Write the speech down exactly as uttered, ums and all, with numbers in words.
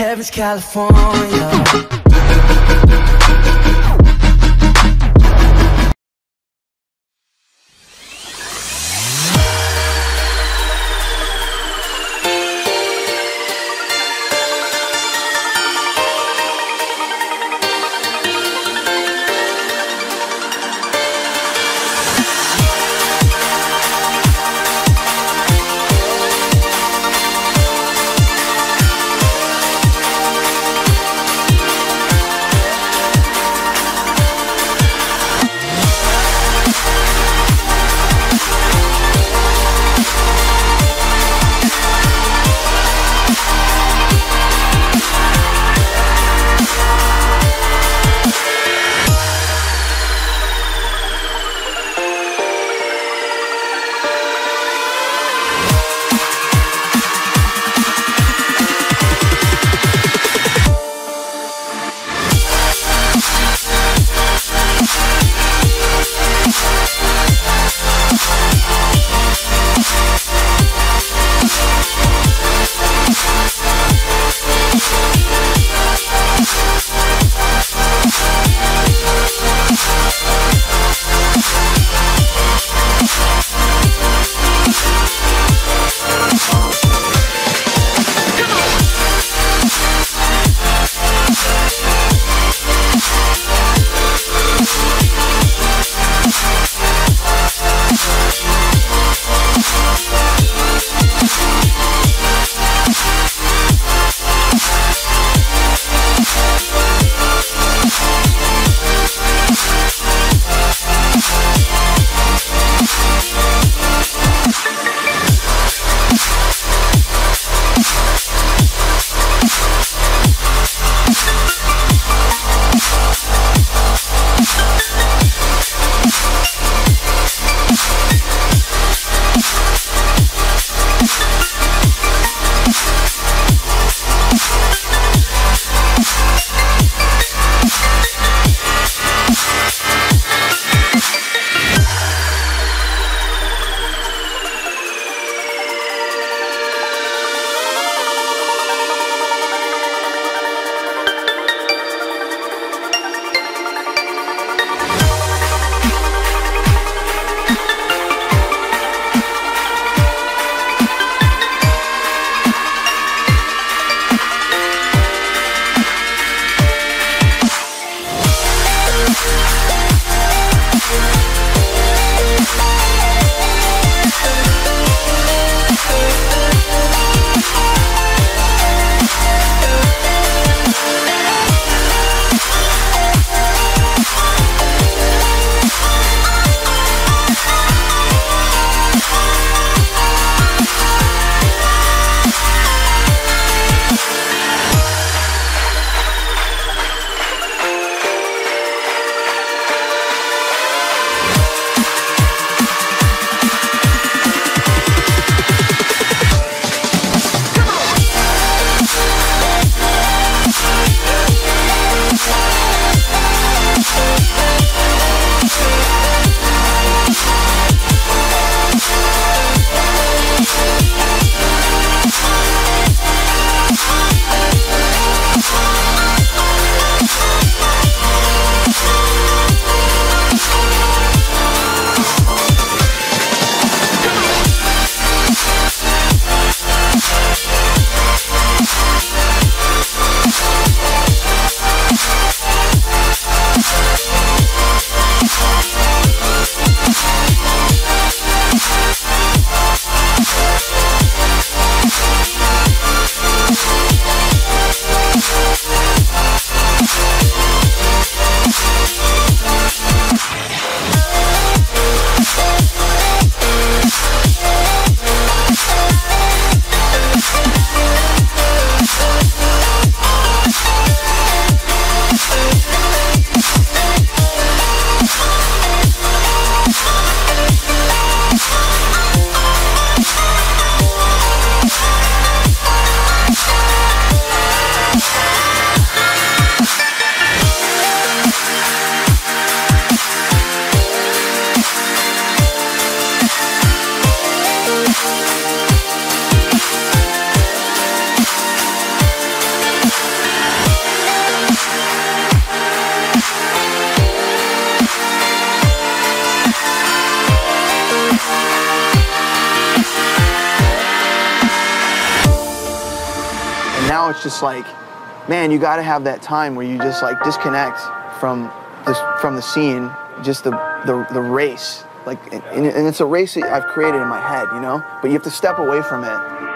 Heaven's California. And now it's just like, man, you got to have that time where you just like disconnect from the, from the scene, just the, the, the race. Like, and, and it's a race that I've created in my head, you know? But you have to step away from it.